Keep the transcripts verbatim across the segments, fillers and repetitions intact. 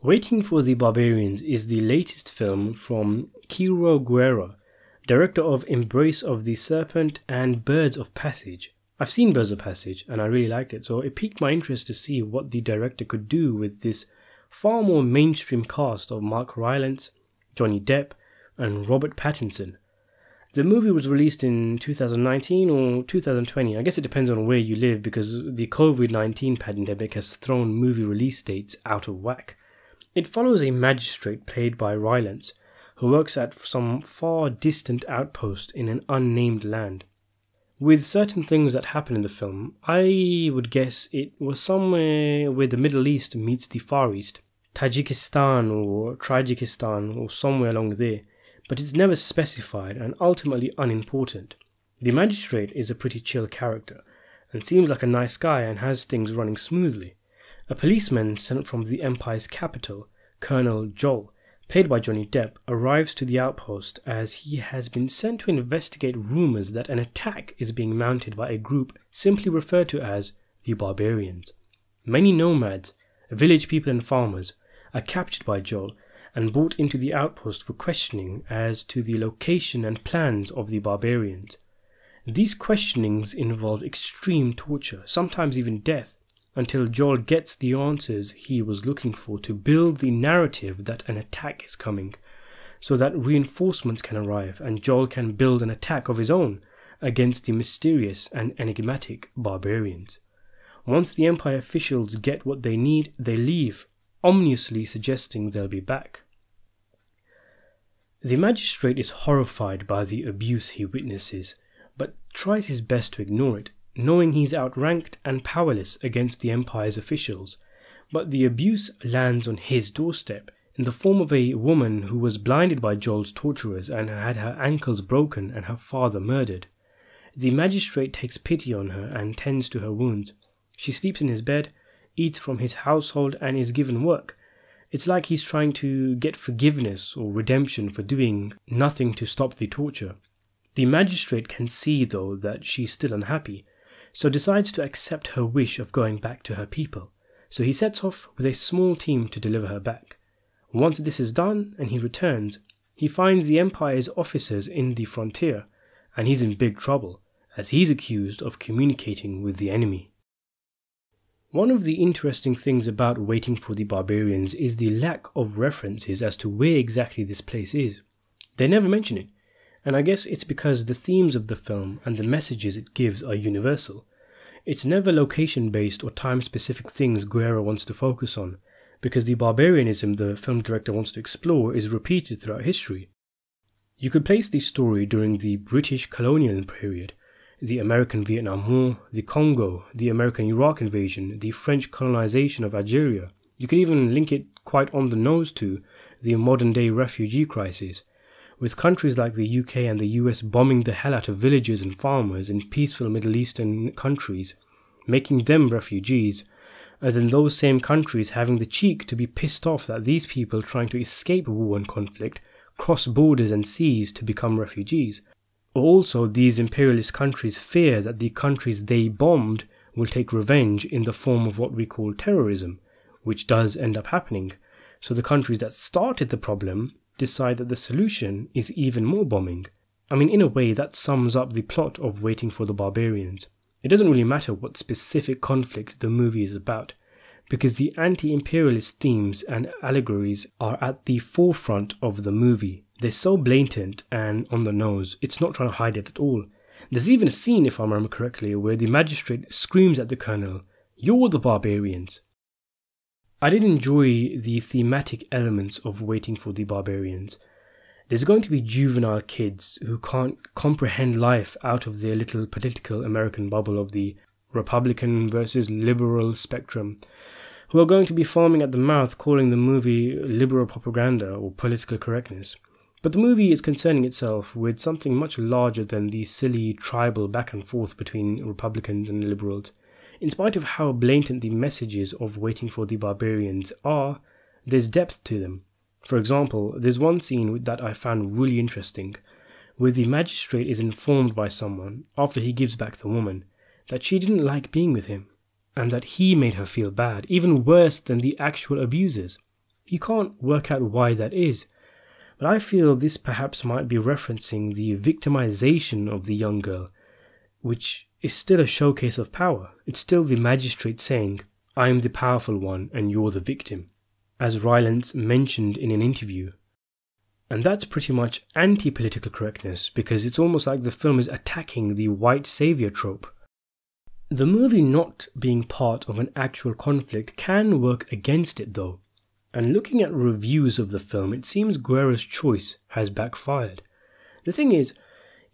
Waiting for the Barbarians is the latest film from Ciro Guerra, director of Embrace of the Serpent and Birds of Passage. I've seen Birds of Passage and I really liked it, so it piqued my interest to see what the director could do with this far more mainstream cast of Mark Rylance, Johnny Depp and Robert Pattinson. The movie was released in two thousand nineteen or two thousand twenty, I guess it depends on where you live because the COVID nineteen pandemic has thrown movie release dates out of whack. It follows a magistrate played by Rylance, who works at some far distant outpost in an unnamed land. With certain things that happen in the film, I would guess it was somewhere where the Middle East meets the Far East, Tajikistan or Trajikistan or somewhere along there, but it's never specified and ultimately unimportant. The magistrate is a pretty chill character and seems like a nice guy and has things running smoothly. A policeman sent from the Empire's capital, Colonel Joel, played by Johnny Depp, arrives to the outpost as he has been sent to investigate rumours that an attack is being mounted by a group simply referred to as the Barbarians. Many nomads, village people and farmers, are captured by Joel and brought into the outpost for questioning as to the location and plans of the Barbarians. These questionings involve extreme torture, sometimes even death, until Joel gets the answers he was looking for to build the narrative that an attack is coming, so that reinforcements can arrive and Joel can build an attack of his own against the mysterious and enigmatic barbarians. Once the Empire officials get what they need, they leave, ominously suggesting they'll be back. The magistrate is horrified by the abuse he witnesses, but tries his best to ignore it, knowing he's outranked and powerless against the Empire's officials, but the abuse lands on his doorstep in the form of a woman who was blinded by Joel's torturers and had her ankles broken and her father murdered. The magistrate takes pity on her and tends to her wounds. She sleeps in his bed, eats from his household and is given work. It's like he's trying to get forgiveness or redemption for doing nothing to stop the torture. The magistrate can see though that she's still unhappy, so decides to accept her wish of going back to her people, so he sets off with a small team to deliver her back. Once this is done and he returns, he finds the Empire's officers in the frontier, and he's in big trouble, as he's accused of communicating with the enemy. One of the interesting things about Waiting for the Barbarians is the lack of references as to where exactly this place is. They never mention it. And I guess it's because the themes of the film and the messages it gives are universal. It's never location-based or time-specific things Guerra wants to focus on, because the barbarianism the film director wants to explore is repeated throughout history. You could place the story during the British colonial period, the American Vietnam War, the Congo, the American-Iraq invasion, the French colonization of Algeria. You could even link it quite on the nose to the modern-day refugee crisis, with countries like the U K and the U S bombing the hell out of villages and farmers in peaceful Middle Eastern countries, making them refugees, and then those same countries having the cheek to be pissed off that these people trying to escape war and conflict cross borders and seas to become refugees. Also, these imperialist countries fear that the countries they bombed will take revenge in the form of what we call terrorism, which does end up happening. So the countries that started the problem decide that the solution is even more bombing. I mean, in a way that sums up the plot of Waiting for the Barbarians. It doesn't really matter what specific conflict the movie is about, because the anti-imperialist themes and allegories are at the forefront of the movie. They're so blatant and on the nose, it's not trying to hide it at all. There's even a scene, if I remember correctly, where the magistrate screams at the colonel, "You're the barbarians!" I did enjoy the thematic elements of Waiting for the Barbarians. There's going to be juvenile kids who can't comprehend life out of their little political American bubble of the Republican versus liberal spectrum, who are going to be foaming at the mouth calling the movie liberal propaganda or political correctness. But the movie is concerning itself with something much larger than the silly tribal back and forth between Republicans and liberals. In spite of how blatant the messages of Waiting for the Barbarians are, there's depth to them. For example, there's one scene that I found really interesting, where the magistrate is informed by someone, after he gives back the woman, that she didn't like being with him, and that he made her feel bad, even worse than the actual abusers. You can't work out why that is, but I feel this perhaps might be referencing the victimization of the young girl, which is still a showcase of power. It's still the magistrate saying, "I am the powerful one and you're the victim," as Rylance mentioned in an interview. And that's pretty much anti-political correctness, because it's almost like the film is attacking the white savior trope. The movie not being part of an actual conflict can work against it though, and looking at reviews of the film, it seems Guerra's choice has backfired. The thing is,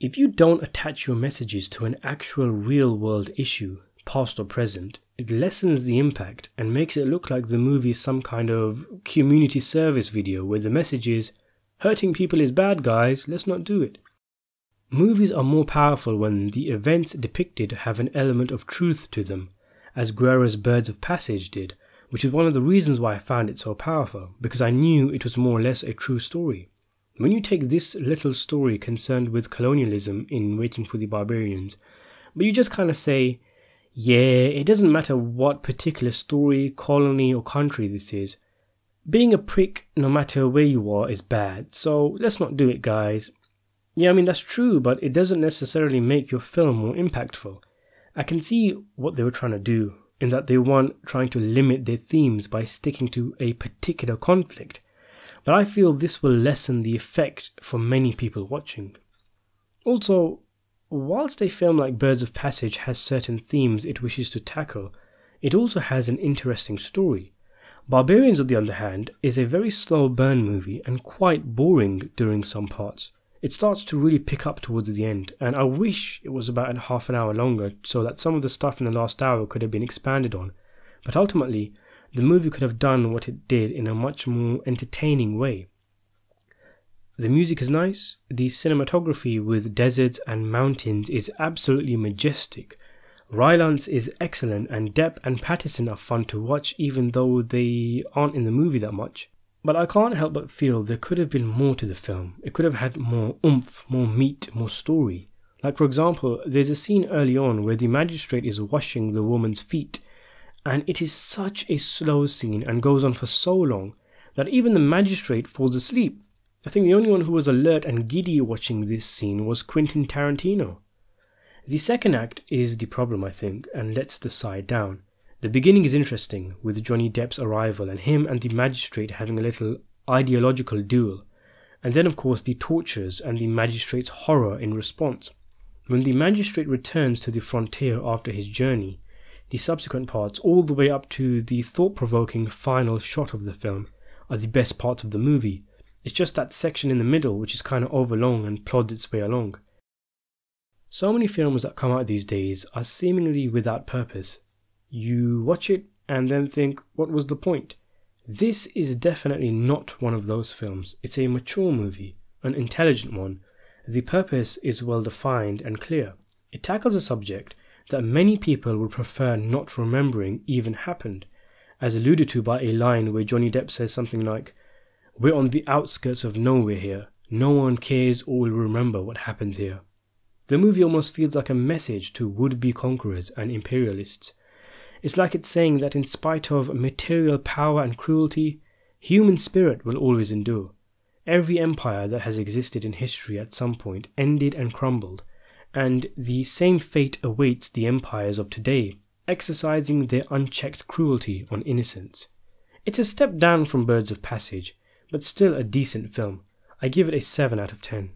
if you don't attach your messages to an actual real-world issue, past or present, it lessens the impact and makes it look like the movie is some kind of community service video where the message is, "Hurting people is bad, guys, let's not do it." Movies are more powerful when the events depicted have an element of truth to them, as Guerra's Birds of Passage did, which is one of the reasons why I found it so powerful, because I knew it was more or less a true story. When you take this little story concerned with colonialism in Waiting for the Barbarians, but you just kind of say, yeah, it doesn't matter what particular story, colony or country this is, being a prick no matter where you are is bad, so let's not do it, guys. Yeah, I mean that's true, but it doesn't necessarily make your film more impactful. I can see what they were trying to do, in that they weren't trying to limit their themes by sticking to a particular conflict, but I feel this will lessen the effect for many people watching. Also, whilst a film like Birds of Passage has certain themes it wishes to tackle, it also has an interesting story. Barbarians, on the other hand, is a very slow burn movie and quite boring during some parts. It starts to really pick up towards the end, and I wish it was about half an hour longer so that some of the stuff in the last hour could have been expanded on, but ultimately, the movie could have done what it did in a much more entertaining way. The music is nice, the cinematography with deserts and mountains is absolutely majestic, Rylance is excellent, and Depp and Pattinson are fun to watch even though they aren't in the movie that much. But I can't help but feel there could have been more to the film. It could have had more oomph, more meat, more story. Like for example, there's a scene early on where the magistrate is washing the woman's feet, and it is such a slow scene and goes on for so long that even the magistrate falls asleep. I think the only one who was alert and giddy watching this scene was Quentin Tarantino. The second act is the problem, I think, and lets the side down. The beginning is interesting, with Johnny Depp's arrival and him and the magistrate having a little ideological duel, and then of course the tortures and the magistrate's horror in response. When the magistrate returns to the frontier after his journey, the subsequent parts, all the way up to the thought-provoking final shot of the film, are the best parts of the movie. It's just that section in the middle which is kind of overlong and plods its way along. So many films that come out these days are seemingly without purpose. You watch it and then think, what was the point? This is definitely not one of those films. It's a mature movie, an intelligent one. The purpose is well defined and clear. It tackles a subject that many people would prefer not remembering even happened, as alluded to by a line where Johnny Depp says something like, "We're on the outskirts of nowhere here, no one cares or will remember what happens here." The movie almost feels like a message to would-be conquerors and imperialists. It's like it's saying that in spite of material power and cruelty, human spirit will always endure. Every empire that has existed in history at some point ended and crumbled, and the same fate awaits the empires of today, exercising their unchecked cruelty on innocence. It's a step down from Birds of Passage, but still a decent film. I give it a seven out of ten.